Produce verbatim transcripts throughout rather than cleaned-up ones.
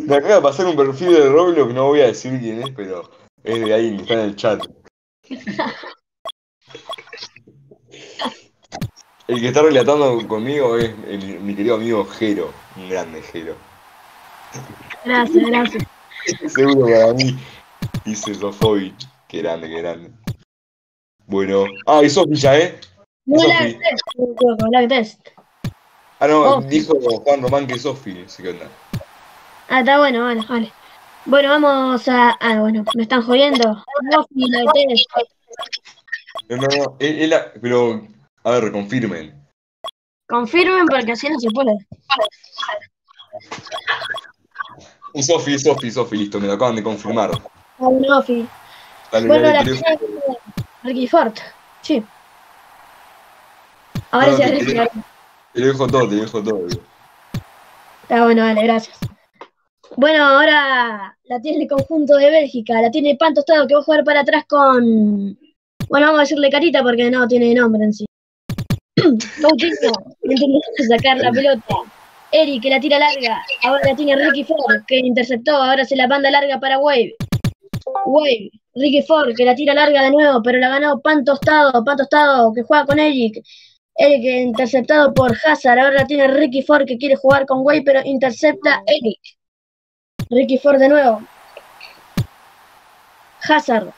Me acaba de pasar un perfil de Roblox, no voy a decir quién es, pero es de alguien que está en el chat. El que está relatando conmigo es el, mi querido amigo Jero, un grande Jero. Gracias, gracias. Seguro para mí. Dice Sofoy, qué grande, qué grande. Bueno, ah, y Sofi ya, ¿eh? No la test, la test. Ah, no, oh. Dijo Juan Román que Sofi, así que onda. Ah, está bueno, vale, vale. Bueno, vamos a... Ah, bueno, me están jodiendo. Sofi, la test. No, no, no, él la... Pero... A ver, confirmen. Confirmen porque así no se puede. Y Sofi, Sofi, Sofi, listo, me lo acaban de confirmar. Sofi. Bueno, la final Ricky Ford. Sí. Ahora sí, Ricky. Te lo dejo todo, te lo dejo todo. Está bueno, vale, gracias. Bueno, ahora la tiene el conjunto de Bélgica, la tiene Pan Tostado, que va a jugar para atrás con... Bueno, vamos a decirle Carita porque no tiene nombre en sí. Coutinho, intentando sacar la pelota. Eric, que la tira larga. Ahora la tiene Ricky Ford, que interceptó. Ahora se la manda larga para Wave. Wave, Ricky Ford, que la tira larga de nuevo, pero la ha ganado Pan Tostado. Pan Tostado, que juega con Eric. Eric, interceptado por Hazard. Ahora la tiene Ricky Ford, que quiere jugar con Wave, pero intercepta Eric. Ricky Ford de nuevo. Hazard.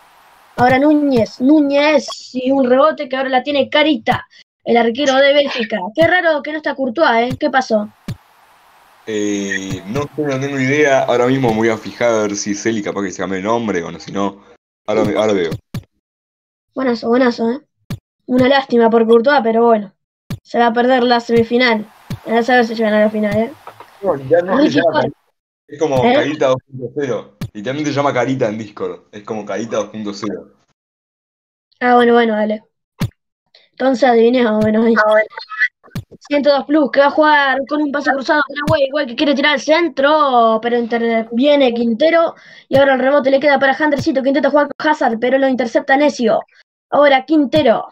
Ahora Núñez, Núñez y un rebote que ahora la tiene Carita, el arquero de Bélgica. Qué raro que no está Courtois, ¿eh? ¿Qué pasó? Eh, no, no tengo idea, ahora mismo me voy a fijar a ver si es él y capaz que se cambie el nombre o no, si no, ahora, ahora veo. Buenazo, buenazo, ¿eh? Una lástima por Courtois, pero bueno, se va a perder la semifinal. A saber si llegan a la final, ¿eh? No, ya no se llama. Es como ¿Eh? Carita dos punto cero. Literalmente se llama Carita en Discord. Es como Carita dos punto cero. Ah, bueno, bueno, dale. Entonces adiviné más o menos ahí. Ah, bueno. ciento dos Plus, que va a jugar con un pase cruzado con la wey, igual que quiere tirar al centro, pero interviene Quintero. Y ahora el rebote le queda para Handresito, que intenta jugar con Hazard, pero lo intercepta Necio. Ahora Quintero.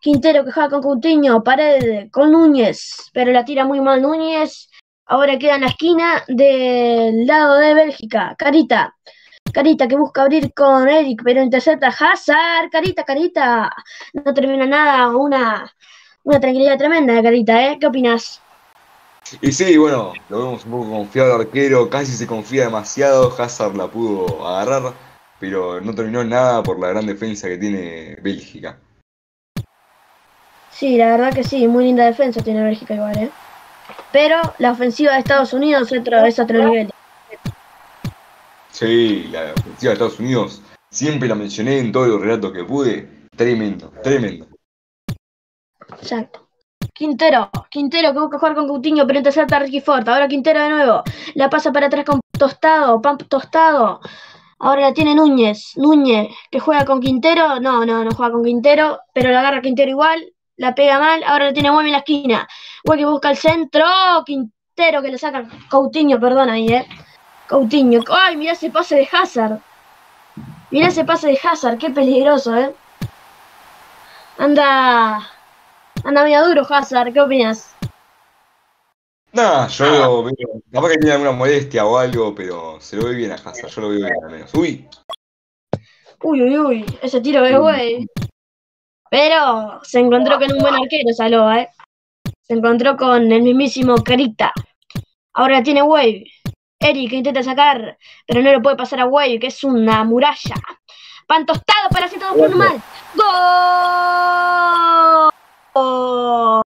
Quintero que juega con Coutinho, Pared, con Núñez, pero la tira muy mal Núñez. Ahora queda en la esquina del lado de Bélgica. Carita. Carita que busca abrir con Eric, pero intercepta Hazard. Carita, Carita. No termina nada. Una, una tranquilidad tremenda, Carita, ¿eh? ¿Qué opinas? Y sí, bueno, lo vemos un poco confiado al arquero. Casi se confía demasiado. Hazard la pudo agarrar, pero no terminó nada por la gran defensa que tiene Bélgica. Sí, la verdad que sí. Muy linda defensa tiene Bélgica igual, ¿eh? Pero la ofensiva de Estados Unidos es otro, es otro nivel. Sí, la ofensiva de Estados Unidos, siempre la mencioné en todos los relatos que pude. Tremendo, tremendo. Exacto. Quintero, Quintero que busca jugar con Coutinho, pero intercepta a Ricky Ford. Ahora Quintero de nuevo, la pasa para atrás con Tostado, Pan Tostado. Ahora la tiene Núñez, Núñez que juega con Quintero. No, no, no juega con Quintero, pero la agarra Quintero igual. La pega mal, ahora la tiene Web en la esquina. Web que busca el centro. Quintero que le saca. Coutinho, perdón ahí, eh. Coutinho. ¡Ay, mirá ese pase de Hazard! Mirá ese pase de Hazard, qué peligroso, eh. Anda. Anda medio duro, Hazard, ¿qué opinas? Nah, yo lo veo. Capaz que tiene alguna molestia o algo, pero se lo ve bien a Hazard, yo lo veo bien al menos. ¡Uy! Uy, uy, uy, ese tiro es güey. Pero se encontró con un buen arquero, Saloa, ¿eh? Se encontró con el mismísimo Carita. Ahora tiene Wave. Eric intenta sacar, pero no lo puede pasar a Wave, que es una muralla. Pan Tostado para hacer todo por normal. ¡Gol!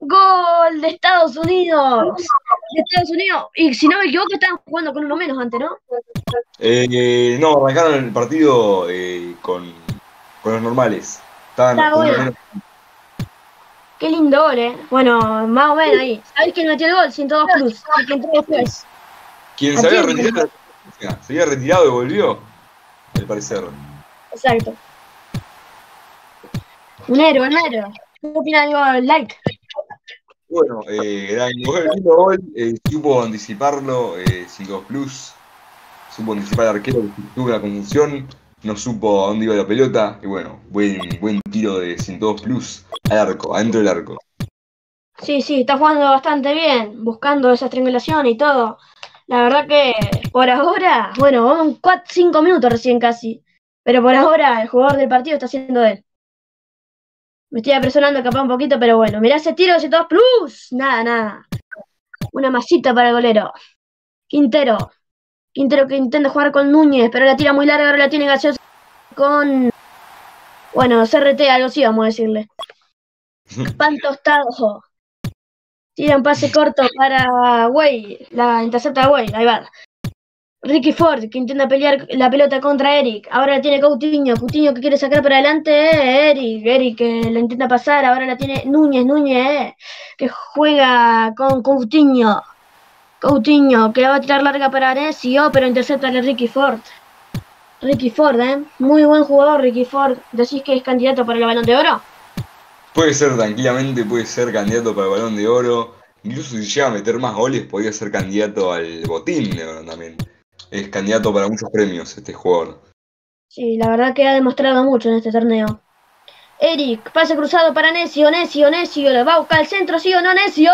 ¡Gol de Estados Unidos! De Estados Unidos. Y si no me equivoco, estaban jugando con uno menos antes, ¿no? Eh, eh, no, arrancaron el partido eh, con, con los normales. Está bueno. Qué lindo gol, eh. Bueno, más o menos ahí. ¿Sabés quién metió el gol? ciento dos Plus. El que entró después. Quien se había retirado, se había retirado y volvió, al parecer. Exacto. Un héroe, un héroe. ¿Qué opinas del like? Bueno, eh, gran gol. Eh, supo anticiparlo, eh, cinco Plus. Supo anticipar al arquero, tuvo una confusión. No supo a dónde iba la pelota, y bueno, buen, buen tiro de ciento dos Plus al arco, adentro del arco. Sí, sí, está jugando bastante bien, buscando esas triangulaciones y todo, La verdad que por ahora, bueno, vamos cuatro, cinco minutos recién casi. Pero por ahora el jugador del partido está siendo él. Me estoy apresurando capaz un poquito, pero bueno. Mirá ese tiro, ese dos plus. Nada, nada. Una masita para el golero. Quintero. Quintero que intenta jugar con Núñez, pero la tira muy larga, ahora la tiene Gaseoso con... Bueno, C R T, algo sí vamos a decirle. Pan tostado. Tira un pase corto para Way. La intercepta Way, ahí va. Ricky Ford, que intenta pelear la pelota contra Eric. Ahora la tiene Coutinho. Coutinho que quiere sacar para adelante. Eh, Eric, Eric que la intenta pasar. Ahora la tiene Núñez, Núñez, eh, que juega con Coutinho. Coutinho, que la va a tirar larga para Anesio, pero intercepta a Ricky Ford. Ricky Ford, eh. Muy buen jugador, Ricky Ford. ¿Decís que es candidato para el Balón de Oro? Puede ser, tranquilamente, puede ser candidato para el Balón de Oro. Incluso si llega a meter más goles, podría ser candidato al botín de oro también. Es candidato para muchos premios este jugador. Sí, la verdad que ha demostrado mucho en este torneo. Eric, pase cruzado para Necio, Necio, Necio, lo va a buscar al centro, ¿sí o no, Necio?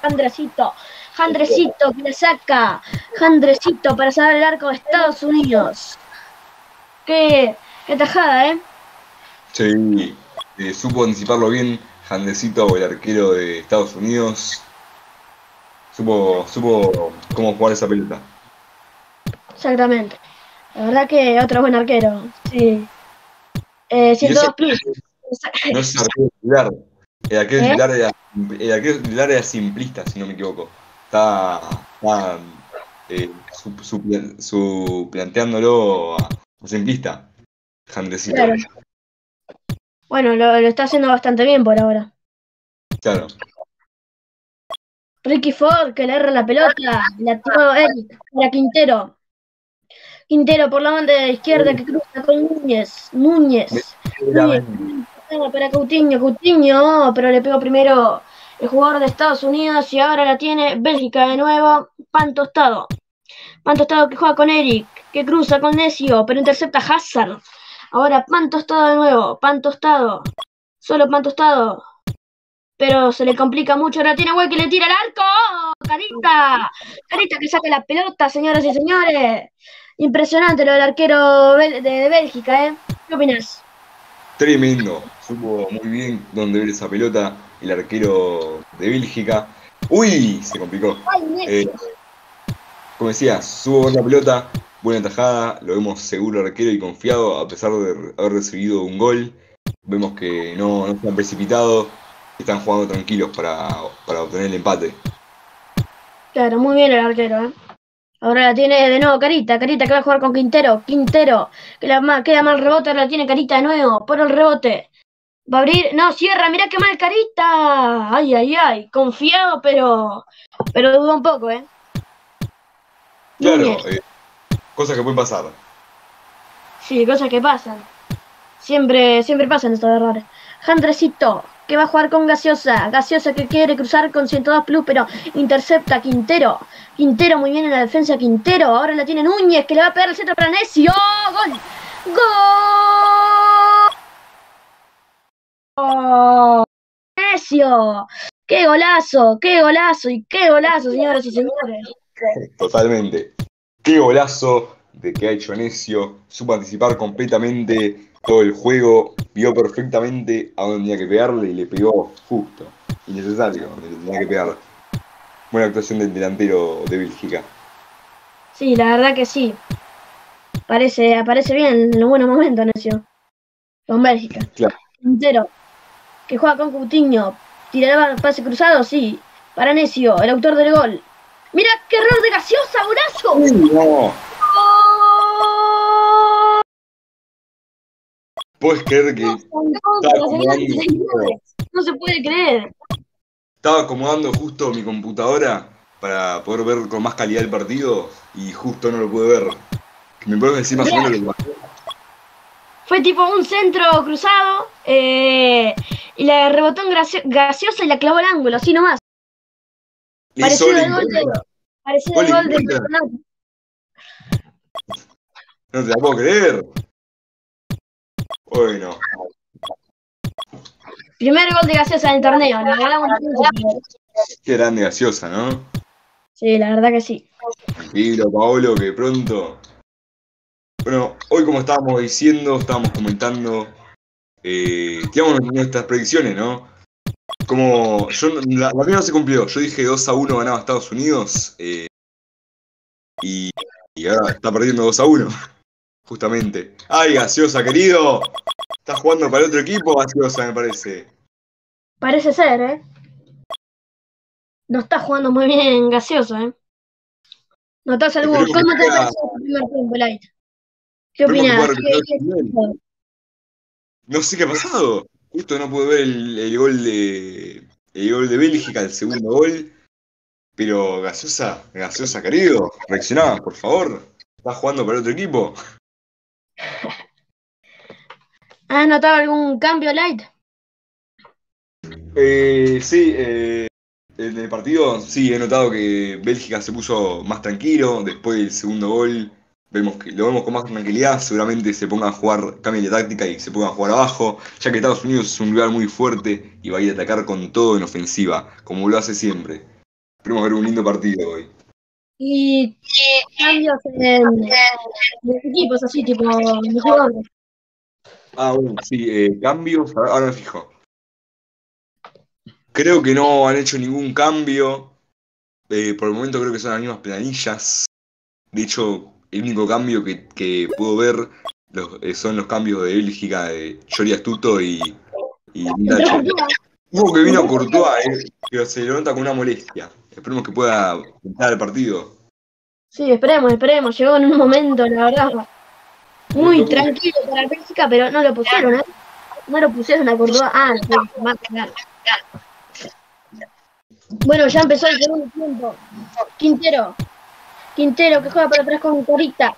Jandrecito, Jandrecito que le saca, Jandrecito para salvar el arco de Estados Unidos. Qué, qué tajada, ¿eh? Sí, eh, supo anticiparlo bien Jandrecito, el arquero de Estados Unidos. Supo, supo cómo jugar esa pelota. Exactamente. La verdad que otro buen arquero. Sí. Eh, ciento dos plus. No es arquero titular. El arquero titular ¿Eh? era, era, era simplista, si no me equivoco. Está, está eh, su, su, su planteándolo a simplista. Jandrecito. Claro. Bueno, lo, lo está haciendo bastante bien por ahora. Claro. Ricky Ford que le erra la pelota. La tiró Eric para Quintero. Quintero por la banda de la izquierda que cruza con Núñez. Núñez. Núñez para Coutinho. Coutinho, pero le pegó primero el jugador de Estados Unidos y ahora la tiene Bélgica de nuevo. Pan tostado. Pan tostado que juega con Eric, que cruza con Necio, pero intercepta Hazard. Ahora pan tostado de nuevo. Pan tostado. Solo pan tostado. Pero se le complica mucho. Ahora tiene Güey que le tira el arco. Carita. Carita que saca la pelota, señoras y señores. Impresionante lo del arquero de, de Bélgica, ¿eh? ¿Qué opinás? Tremendo. Supo muy bien dónde ver esa pelota el arquero de Bélgica. ¡Uy! Se complicó. Eh, como decía, supo la pelota. Buena tajada. Lo vemos seguro arquero y confiado a pesar de haber recibido un gol. Vemos que no, no se han precipitado. Están jugando tranquilos para, para obtener el empate. Claro, muy bien el arquero, ¿eh? Ahora la tiene de nuevo Carita, Carita que va a jugar con Quintero, Quintero, que la ma queda mal rebote, ahora la tiene Carita de nuevo, por el rebote. Va a abrir, no, cierra, mirá qué mal Carita. Ay, ay, ay, confiado, pero pero duda un poco, ¿eh? Claro, eh, cosas que pueden pasar. Sí, cosas que pasan. Siempre siempre pasan estos errores. Jandrecito, que va a jugar con Gaseosa, Gaseosa que quiere cruzar con ciento dos plus, pero intercepta Quintero. Quintero muy bien en la defensa, Quintero, ahora la tiene Núñez, que le va a pegar el centro para Necio. ¡Gol! ¡Gol! ¡Necio! ¡Qué golazo! ¡Qué golazo! ¡Y qué golazo, señoras y señores! Totalmente. ¡Qué golazo de que ha hecho Necio! Supo anticipar completamente todo el juego, vio perfectamente a dónde tenía que pegarle y le pegó justo, innecesario, donde le tenía que pegar. Buena actuación del delantero de Bélgica. Sí, la verdad que sí. Parece, aparece bien en los buenos momentos, Necio. Con Bélgica. Claro. Quintero, que juega con Coutinho. Tirará pase cruzado, sí. Para Necio, el autor del gol. ¡Mirá qué error de Gaseosa, golazo! No. ¡Oh! ¿Puedes creer que...? No, no, no, no se puede creer. Estaba acomodando justo mi computadora para poder ver con más calidad el partido y justo no lo pude ver. ¿Me puedes decir más o menos lo que pasó? Fue tipo un centro cruzado eh, y la rebotó en Gaseosa y la clavó al ángulo, así nomás. Pareció el gol de... Pareció el gol de... No te la puedo creer. Bueno... Primer gol de Gaseosa en el torneo, le regalamos un punto. Qué grande Gaseosa, ¿no? Sí, la verdad que sí. Tranquilo, Paolo, que pronto. Bueno, hoy como estábamos diciendo, estábamos comentando, eh, digamos, nuestras predicciones, ¿no? Como yo, la, la mía no se cumplió, yo dije dos a uno ganaba Estados Unidos, eh, y, y ahora está perdiendo dos a uno, justamente. ¡Ay, Gaseosa, querido! ¿Estás jugando para el otro equipo, Gaseosa, me parece? Parece ser, ¿eh? No está jugando muy bien Gaseosa, ¿eh? No estás al búho. ¿Cómo te pareció el primer tiempo, Light? ¿Qué opinás? No sé qué ha pasado. Justo no pude ver el, el gol de el gol de Bélgica, el segundo gol. Pero Gaseosa, Gaseosa, querido, reaccioná, por favor. ¿Estás jugando para otro equipo? ¿Has notado algún cambio, Light? Eh, sí, eh, en el partido sí, he notado que Bélgica se puso más tranquilo. Después del segundo gol vemos que, lo vemos con más tranquilidad. Seguramente se pongan a jugar, cambien de táctica y se pongan a jugar abajo, ya que Estados Unidos es un lugar muy fuerte y va a ir a atacar con todo en ofensiva, como lo hace siempre. Esperemos ver un lindo partido hoy. Y cambios en los equipos, así tipo los jugadores. Ah, bueno, sí, eh, cambios, ahora me fijo. Creo que no han hecho ningún cambio. Eh, por el momento creo que son las mismas planillas. De hecho, el único cambio que, que puedo ver los, eh, son los cambios de Bélgica, de Jori Astuto y, y Nacho. Hubo que vino Courtois, eh, pero se levanta con una molestia. Esperemos que pueda entrar al partido. Sí, esperemos, esperemos. Llegó en un momento, la verdad, muy tranquilo para Bélgica, pero no lo pusieron, ¿eh? No lo pusieron a Courtois. Ah, no, más claro. Bueno, ya empezó el segundo tiempo. Quintero. Quintero que juega para atrás con Carita.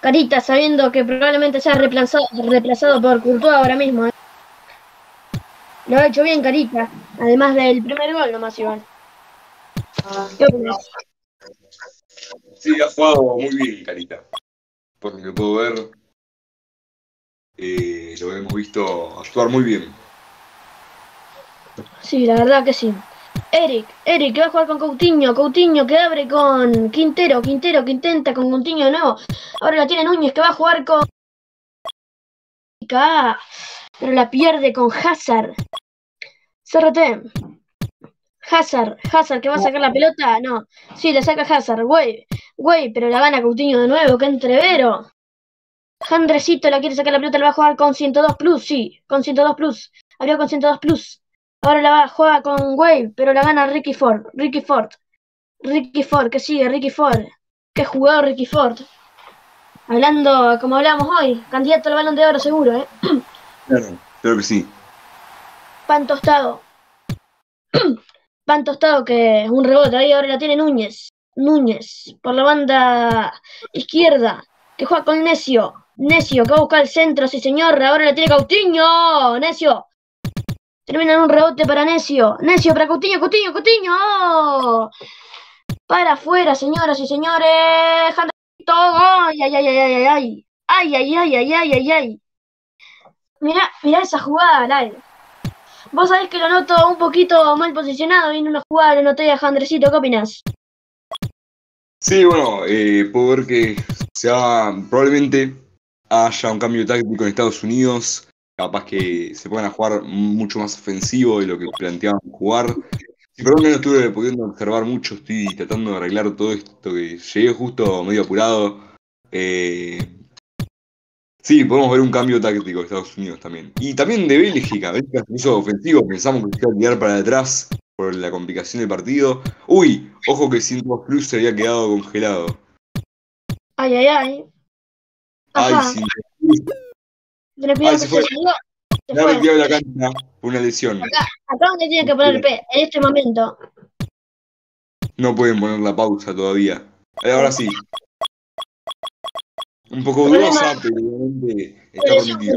Carita sabiendo que probablemente sea reemplazado, reemplazado por Courtois ahora mismo, ¿eh? Lo ha hecho bien Carita. Además del primer gol nomás, Iván. ¿Qué opinas? Sí, ha jugado muy bien Carita. Por lo que puedo ver, eh, lo hemos visto actuar muy bien. Sí, la verdad que sí. Eric, Eric que va a jugar con Coutinho, Coutinho que abre con Quintero, Quintero que intenta con Coutinho de nuevo. Ahora la tiene Núñez que va a jugar con... pero la pierde con Hazard. C R T. Hazard, Hazard que va a sacar la pelota, no. Sí, la saca Hazard, güey, güey, pero la gana Coutinho de nuevo, qué entrevero. Jandrecito la quiere sacar la pelota, la va a jugar con ciento dos plus, sí, con ciento dos plus. Abrió con ciento dos plus. Ahora la va, juega con Wave, pero la gana Ricky Ford. Ricky Ford. Ricky Ford, que sigue, Ricky Ford. Qué jugador Ricky Ford. Hablando, como hablamos hoy, candidato al Balón de Oro seguro, ¿eh? Claro, creo que sí. Pan Tostado. Pan Tostado que es un rebote, ahí ahora la tiene Núñez. Núñez, por la banda izquierda, que juega con Necio. Necio, que va a buscar el centro, sí señor, ahora la tiene Coutinho. Necio. Termina en un rebote para Necio. Necio para Coutinho, Coutinho, Coutinho. ¡Oh! Para afuera, señoras y señores. Jandrecito. ¡Ay, ay, ay, ay, ay, ay! ¡Ay, ay, ay, ay, ay, ay, ay! Mirá, mirá esa jugada, Lai. Vos sabés que lo noto un poquito mal posicionado. Vino una jugada, lo noté a Jandrecito. ¿Qué opinás? Sí, bueno, eh, puedo ver que sea, probablemente haya un cambio táctico en Estados Unidos. Capaz que se puedan jugar mucho más ofensivo de lo que planteaban jugar. Sí, perdón que no estuve pudiendo observar mucho, estoy tratando de arreglar todo esto que llegué justo medio apurado. Eh... Sí, podemos ver un cambio táctico de Estados Unidos también. Y también de Bélgica, Bélgica se hizo ofensivo, pensamos que se iba a tirar para atrás por la complicación del partido. Uy, ojo que ciento dos plus se había quedado congelado. Ay, ay, ay. Ajá. Ay, sí. Le pido que se fue. Se le ha metido la cancha por una lesión. Acá, acá donde tienen que poner el P, en este momento. No pueden poner la pausa todavía. Ahora sí. Un poco dudosa, pero realmente está permitido.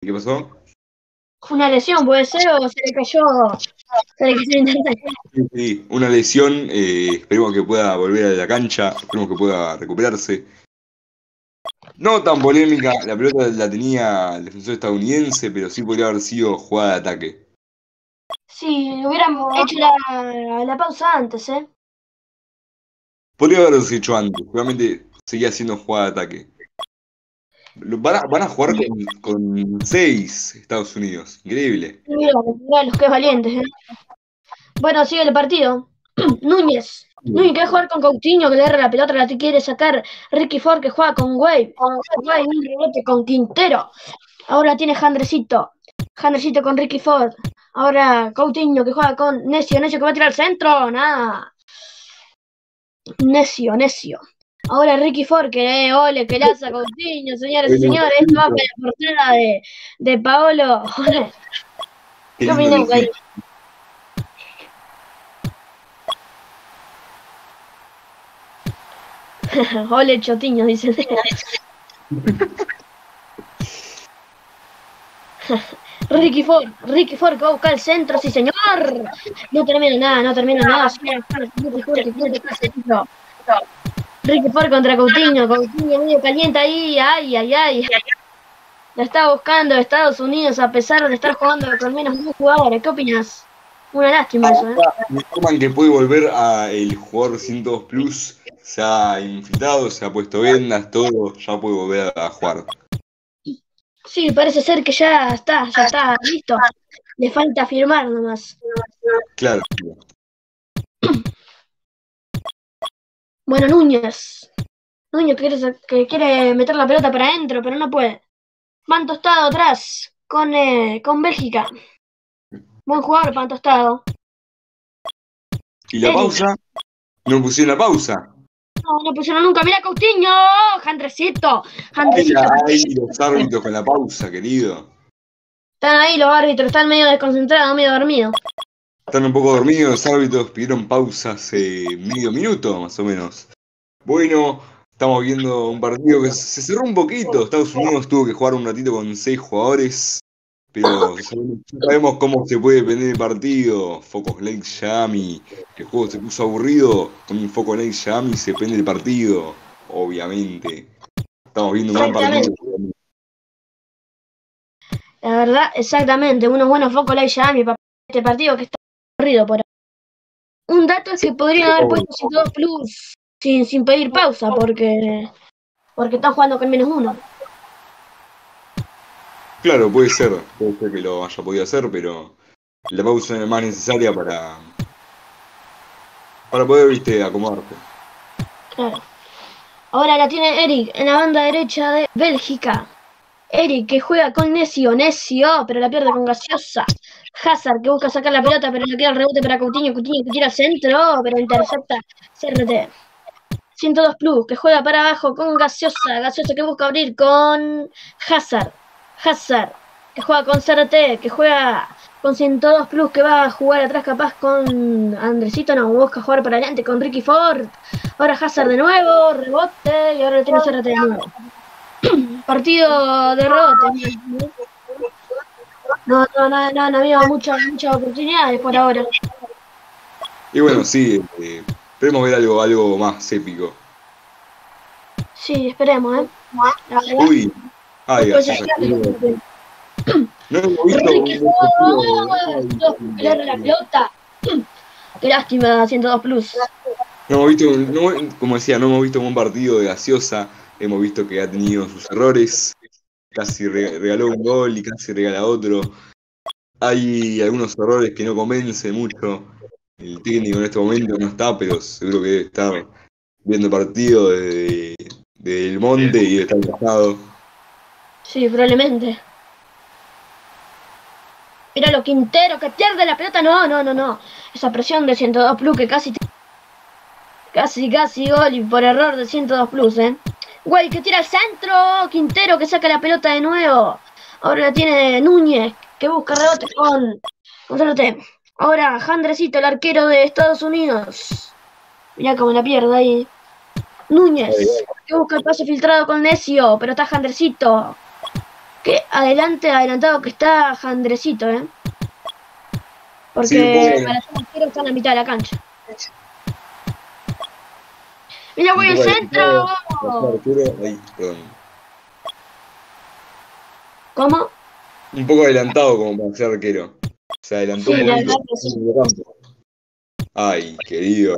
¿Qué pasó? Una lesión, puede ser, o se le cayó. Se le cayó intentar. Sí, sí, una lesión, eh, esperemos que pueda volver a la cancha, esperemos que pueda recuperarse. No tan polémica, la pelota la tenía el defensor estadounidense, pero sí podría haber sido jugada de ataque. Sí, hubiéramos hecho la, la pausa antes, ¿eh? Podría haberlo hecho antes, seguramente seguía haciendo jugada de ataque. Van a, van a jugar con seis Estados Unidos, increíble. Mira, mira los que valientes, ¿eh? Bueno, sigue el partido. Núñez. Núñez quiere jugar con Coutinho, que le agarra la pelota, la quiere sacar. Ricky Ford, que juega con Wade. Con Wade, un rebote con Quintero. Ahora tiene Jandrecito. Jandrecito con Ricky Ford. Ahora Coutinho, que juega con Necio. Necio, que va a tirar al centro. Nada. Necio, Necio. Ahora Ricky Ford, que eh, ole, que lanza Coutinho, señores y señores. Esto va para la portada de, de Paolo. ¿Qué opinas, Wade? Ole Chotiño, dice. Ricky Ford, Ricky Ford que va a buscar el centro, sí señor. No termina nada, no termina nada. Ricky Ford contra Coutinho, Coutinho medio caliente ahí, ay, ay, ay. La está buscando Estados Unidos a pesar de estar jugando con menos de un jugador. ¿Qué opinas? Una lástima eso, ¿eh? Me informan que puede volver a el jugador ciento dos plus. Se ha infiltrado, se ha puesto vendas, todo, ya puede volver a jugar. Sí, parece ser que ya está, ya está listo. Le falta firmar nomás. Claro. Bueno, Núñez. Núñez quiere, que quiere meter la pelota para adentro, pero no puede. Pan Tostado atrás con, eh, con Bélgica. Buen jugador, Pan Tostado. ¿Y la pausa? ¿No pusieron la pausa? No, no pusieron nunca. Mira Coutinho, Jandrecito, Jandrecito. Ahí los árbitros con la pausa, querido. Están ahí los árbitros, están medio desconcentrados, medio dormidos. Están un poco dormidos, los árbitros pidieron pausa hace medio minuto, más o menos. Bueno, estamos viendo un partido que se cerró un poquito. Estados Unidos tuvo que jugar un ratito con seis jugadores. Pero sabemos cómo se puede depender el partido. Focos Light Yagami. El juego se puso aburrido. Con un foco Light Yagami se depende el partido. Obviamente. Estamos viendo un gran partido. La verdad, exactamente. Unos buenos focos Light Yagami para este partido que está aburrido por ahí. Un dato es que podrían haber puesto ciento dos plus sin, sin pedir pausa porque, porque están jugando con menos uno. Claro, puede ser, puede ser que lo haya podido hacer, pero la pausa es más necesaria para para poder, viste, acomodarte. Claro. Ahora la tiene Eric en la banda derecha de Bélgica. Eric que juega con Necio, Necio, pero la pierde con Gaseosa. Hazard que busca sacar la pelota, pero le queda el rebote para Coutinho, Coutinho que tira al centro, pero intercepta C R T. ciento dos plus, que juega para abajo con Gaseosa, Gaseosa que busca abrir con Hazard. Hazard, que juega con C R T, que juega con ciento dos plus, que va a jugar atrás capaz con Andresito, no, busca jugar para adelante con Ricky Ford. Ahora Hazard de nuevo, rebote, y ahora lo tiene C R T de nuevo. Partido de rebote. No, no, no, no, no había muchas, muchas oportunidades por ahora. Y bueno, sí, eh, esperemos ver algo, algo más épico. Sí, esperemos, ¿eh? Uy. Ay, ay, ay, ay. No hemos visto Ricky Ford, pelear la pelota. Qué lástima, ciento dos plus. No hemos visto, no, como decía, no hemos visto un partido de Gaseosa. Hemos visto que ha tenido sus errores. Casi regaló un gol y casi regala otro. Hay algunos errores que no convencen mucho. El técnico en este momento no está, pero seguro que debe estar viendo el partido desde, desde el monte y debe estar enojado. Sí, probablemente. Mira lo Quintero que pierde la pelota. No, no, no, no. Esa presión de ciento dos plus que casi... Casi, casi gol y por error de ciento dos plus, ¿eh? Güey, que tira al centro. Quintero que saca la pelota de nuevo. Ahora la tiene Núñez que busca rebote con... Controlate. Ahora Jandrecito, el arquero de Estados Unidos. Mirá cómo la pierde ahí. Núñez que busca el pase filtrado con Necio, pero está Jandrecito. Que adelante, adelantado que está Jandrecito, ¿eh? Porque sí, bueno. Para los arqueros está en la mitad de la cancha. ¡Mira, voy al centro! Ahí, ¿cómo? Un poco adelantado como para ser arquero. Se adelantó sí, un momento. Sí. Ay, querido.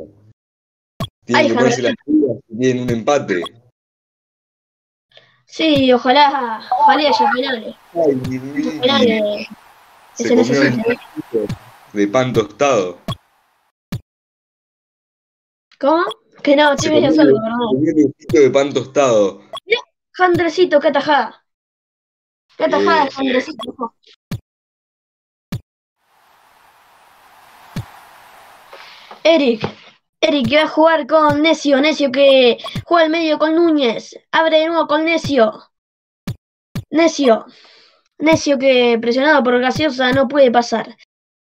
Tienen Ay, que ponerse las pilas y tienen un empate. Sí, ojalá, ojalá haya finales. Ay, mi finales que se, se comió un de pan tostado. ¿Cómo? Que no, che, yo solo, perdón. Un de pan tostado. ¿Sí? Jandrecito, qué atajada. Qué atajada, eh, Jandrecito. Eric, Eric que va a jugar con Necio, Necio que juega al medio con Núñez, abre de nuevo con Necio, Necio, Necio que presionado por Gaseosa no puede pasar,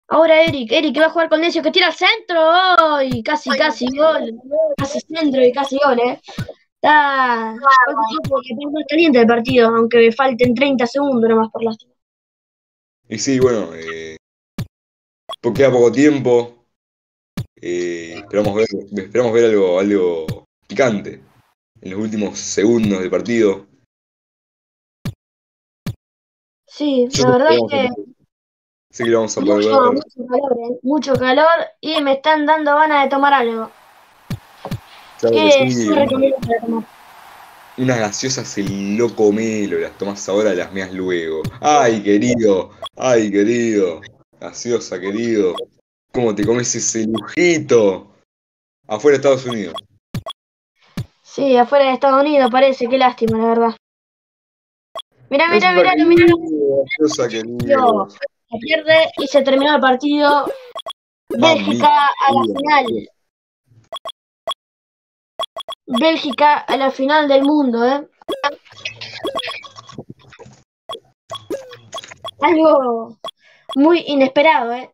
ahora Eric, Eric que va a jugar con Necio que tira al centro, oh, y casi, casi gol, casi centro y casi gol, eh, está, porque está caliente el partido, aunque falten treinta segundos nomás por lástima. Y sí, bueno, eh, porque a poco tiempo. Eh, esperamos ver, esperamos ver algo, algo picante en los últimos segundos del partido. Sí, yo la verdad es que, que sí que lo vamos a poder mucho, ver. Mucho calor, eh, mucho calor y me están dando ganas de tomar algo. Claro que sí, una, unas gaseosas el loco melo, las tomas ahora y las meas luego. Ay, querido, ay, querido, gaseosa, querido. ¿Cómo te comes ese lujito? Afuera de Estados Unidos. Sí, afuera de Estados Unidos parece, qué lástima, la verdad. Mirá, mirá, mirá, mirá. Se pierde y se terminó el partido. Bélgica a la final. Bélgica a la final del mundo, ¿eh? Algo muy inesperado, ¿eh?